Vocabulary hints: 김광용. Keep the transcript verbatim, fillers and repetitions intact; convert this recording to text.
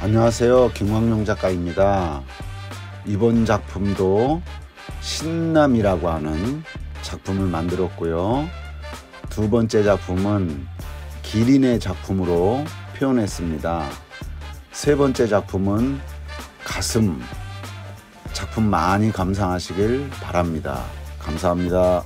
안녕하세요. 김광용 작가입니다. 이번 작품도 신남이라고 하는 작품을 만들었고요. 두 번째 작품은 기린의 작품으로 표현했습니다. 세 번째 작품은 가슴. 작품 많이 감상하시길 바랍니다. 감사합니다.